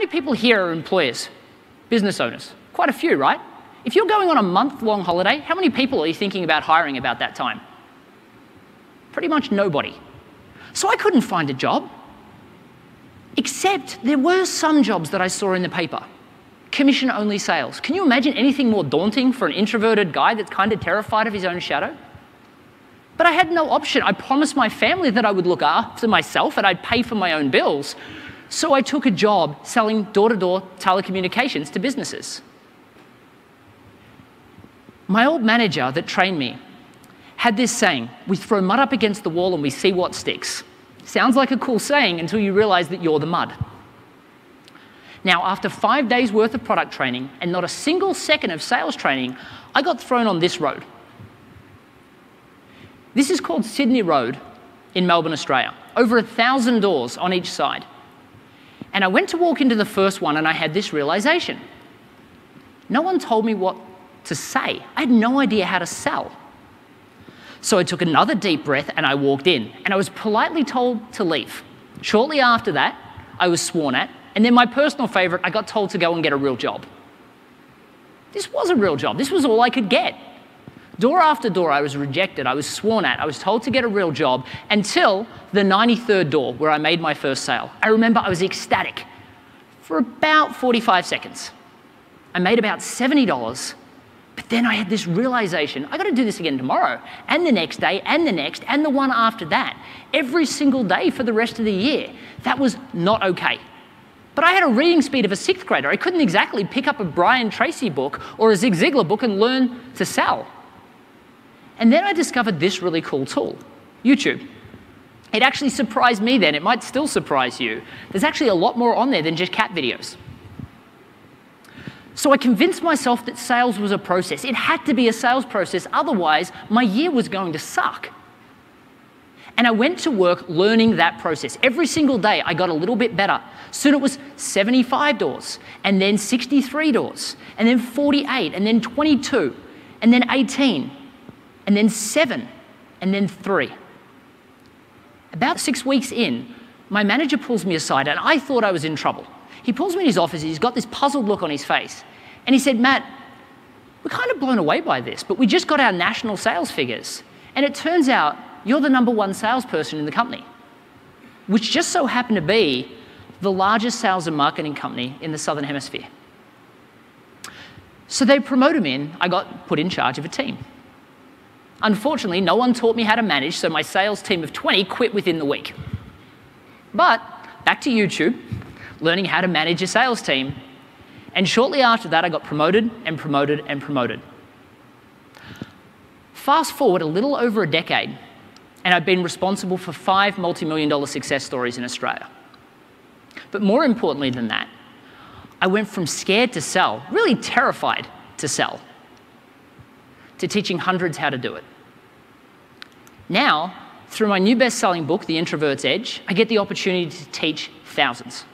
many people here are employers, business owners? Quite a few, right? If you're going on a month-long holiday, how many people are you thinking about hiring about that time? Pretty much nobody. So I couldn't find a job, except there were some jobs that I saw in the paper. Commission-only sales. Can you imagine anything more daunting for an introverted guy that's kind of terrified of his own shadow? But I had no option. I promised my family that I would look after myself and I'd pay for my own bills. So I took a job selling door-to-door telecommunications to businesses. My old manager that trained me had this saying, we throw mud up against the wall and we see what sticks. Sounds like a cool saying until you realize that you're the mud. Now, after 5 days worth of product training and not a single second of sales training, I got thrown on this road. This is called Sydney Road in Melbourne, Australia. Over 1,000 doors on each side. And I went to walk into the first one and I had this realization. No one told me what to say. I had no idea how to sell. So I took another deep breath and I walked in and I was politely told to leave. Shortly after that, I was sworn at, and then my personal favorite, I got told to go and get a real job. This was a real job. This was all I could get. Door after door, I was rejected, I was sworn at, I was told to get a real job until the 93rd door where I made my first sale. I remember I was ecstatic for about 45 seconds. I made about $70, but then I had this realization, I gotta do this again tomorrow, and the next day, and the next, and the one after that. Every single day for the rest of the year. That was not okay. But I had a reading speed of a sixth grader. I couldn't exactly pick up a Brian Tracy book or a Zig Ziglar book and learn to sell. And then I discovered this really cool tool, YouTube. It actually surprised me then. It might still surprise you. There's actually a lot more on there than just cat videos. So I convinced myself that sales was a process. It had to be a sales process. Otherwise, my year was going to suck. And I went to work learning that process. Every single day, I got a little bit better. Soon it was 75 doors, and then 63 doors, and then 48, and then 22, and then 18. And then 7, and then 3. About 6 weeks in, my manager pulls me aside, and I thought I was in trouble. He pulls me in his office, he's got this puzzled look on his face, and he said, Matt, we're kind of blown away by this, but we just got our national sales figures, and it turns out you're the #1 salesperson in the company, which just so happened to be the largest sales and marketing company in the Southern Hemisphere. So they promoted me, and I got put in charge of a team. Unfortunately, no one taught me how to manage, so my sales team of 20 quit within the week. But back to YouTube, learning how to manage a sales team. And shortly after that, I got promoted and promoted and promoted. Fast forward a little over a decade, and I've been responsible for 5 multi-million-dollar success stories in Australia. But more importantly than that, I went from scared to sell, really terrified to sell, to teaching hundreds how to do it. Now, through my new best-selling book, The Introvert's Edge, I get the opportunity to teach thousands.